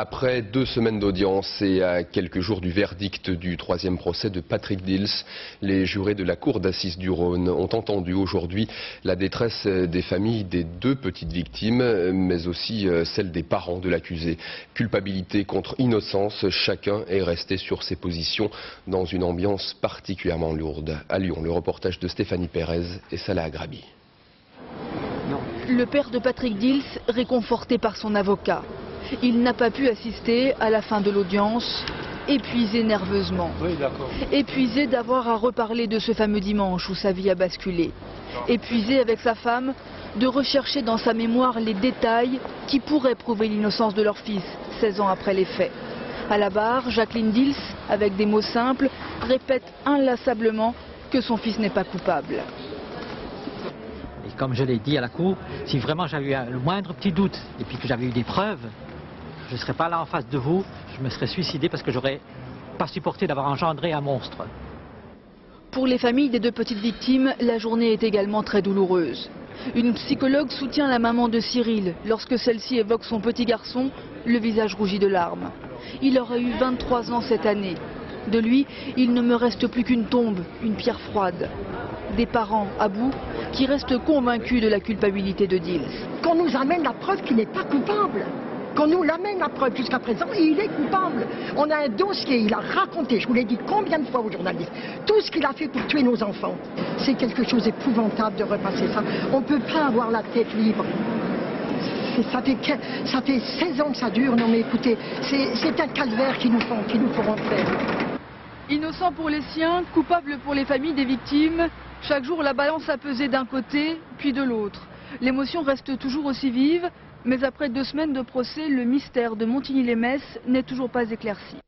Après 2 semaines d'audience et à quelques jours du verdict du 3e procès de Patrick Dils, les jurés de la cour d'assises du Rhône ont entendu aujourd'hui la détresse des familles des 2 petites victimes, mais aussi celle des parents de l'accusé. Culpabilité contre innocence, chacun est resté sur ses positions dans une ambiance particulièrement lourde. À Lyon, le reportage de Stéphanie Perez et Salah Agrabi. Le père de Patrick Dils, réconforté par son avocat. Il n'a pas pu assister à la fin de l'audience, épuisé nerveusement. Oui, d'accord. Épuisé d'avoir à reparler de ce fameux dimanche où sa vie a basculé. Épuisé avec sa femme de rechercher dans sa mémoire les détails qui pourraient prouver l'innocence de leur fils, 16 ans après les faits. À la barre, Jacqueline Dils, avec des mots simples, répète inlassablement que son fils n'est pas coupable. Comme je l'ai dit à la cour, si vraiment j'avais eu le moindre petit doute et puis que j'avais eu des preuves, je ne serais pas là en face de vous, je me serais suicidé parce que j'aurais pas supporté d'avoir engendré un monstre. Pour les familles des 2 petites victimes, la journée est également très douloureuse. Une psychologue soutient la maman de Cyril. Lorsque celle-ci évoque son petit garçon, le visage rougit de larmes. Il aurait eu 23 ans cette année. De lui, il ne me reste plus qu'une tombe, une pierre froide. Des parents à bout qui restent convaincus de la culpabilité de Dils. Qu'on nous amène la preuve qu'il n'est pas coupable. Qu'on nous l'amène la preuve jusqu'à présent, il est coupable. On a un dossier, il a raconté, je vous l'ai dit combien de fois aux journalistes, tout ce qu'il a fait pour tuer nos enfants. C'est quelque chose d'épouvantable de repasser ça. On ne peut pas avoir la tête libre. Ça fait 16 ans que ça dure, non mais écoutez, c'est un calvaire qu'ils nous font faire. Innocent pour les siens, coupable pour les familles des victimes. Chaque jour, la balance a pesé d'un côté, puis de l'autre. L'émotion reste toujours aussi vive, mais après 2 semaines de procès, le mystère de Montigny-lès-Metz n'est toujours pas éclairci.